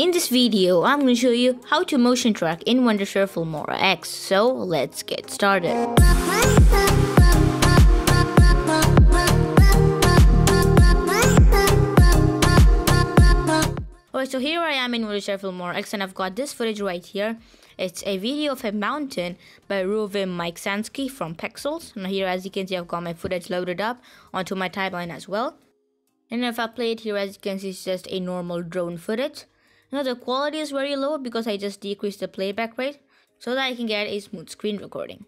In this video, I'm going to show you how to motion track in Wondershare Filmora X, so let's get started. Alright, so here I am in Wondershare Filmora X and I've got this footage right here. It's a video of a mountain by Ruvim Miksanskiy from Pexels. And here, as you can see, I've got my footage loaded up onto my timeline as well. And if I play it here, as you can see, it's just a normal drone footage. Now the quality is very low because I just decreased the playback rate so that I can get a smooth screen recording.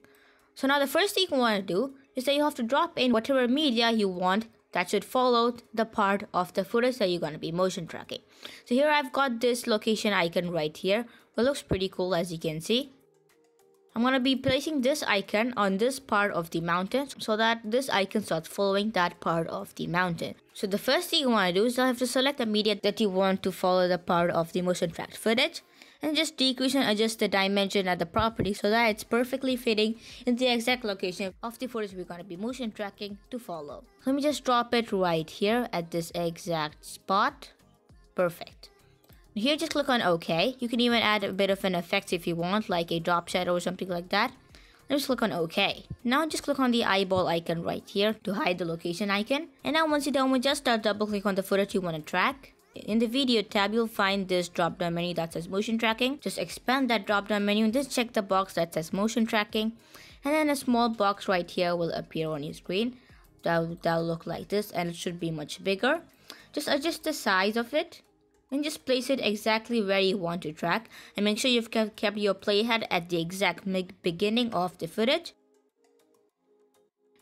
So now the first thing you want to do is that you have to drop in whatever media you want that should follow the part of the footage that you're going to be motion tracking. So here I've got this location icon right here. It looks pretty cool, as you can see. I'm going to be placing this icon on this part of the mountain so that this icon starts following that part of the mountain. So the first thing you want to do is you have to select the media that you want to follow the part of the motion tracked footage and just decrease and adjust the dimension at the property so that it's perfectly fitting in the exact location of the footage we're going to be motion tracking to follow. Let me just drop it right here at this exact spot. Perfect. Here, just click on OK. You can even add a bit of an effect if you want, like a drop shadow or something like that. And just click on OK. Now just click on the eyeball icon right here to hide the location icon. And now once you're done with, just double click on the footage you want to track. In the video tab, you'll find this drop down menu that says motion tracking. Just expand that drop down menu and just check the box that says motion tracking. And then a small box right here will appear on your screen. That'll look like this, and it should be much bigger. Just adjust the size of it. And just place it exactly where you want to track, and make sure you've kept your playhead at the exact beginning of the footage.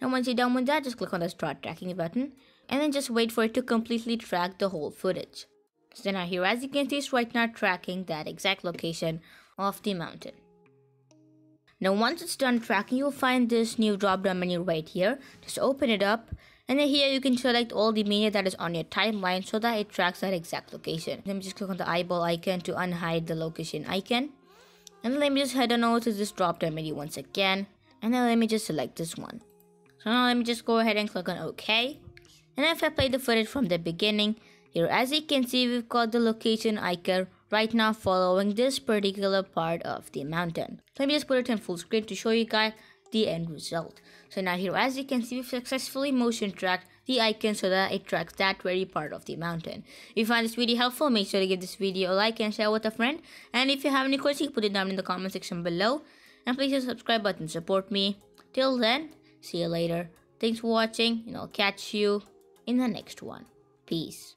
And once you're done with that, just click on the start tracking button and then just wait for it to completely track the whole footage. So now here, as you can see, it's right now tracking that exact location of the mountain. Now once it's done tracking, you'll find this new drop down menu right here. Just open it up, and then here you can select all the media that is on your timeline so that it tracks that exact location. Let me just click on the eyeball icon to unhide the location icon. And let me just head on over to this drop down menu once again. And then let me just select this one. So now let me just go ahead and click on OK. And if I play the footage from the beginning, here as you can see, we've got the location icon right now following this particular part of the mountain. Let me just put it in full screen to show you guys the end result. So now here, as you can see, we've successfully motion tracked the icon so that it tracks that very part of the mountain. If you find this video helpful, make sure to give this video a like and share with a friend. And if you have any questions, you can put it down in the comment section below. And please hit the subscribe button, support me. Till then, see you later. Thanks for watching, and I'll catch you in the next one. Peace.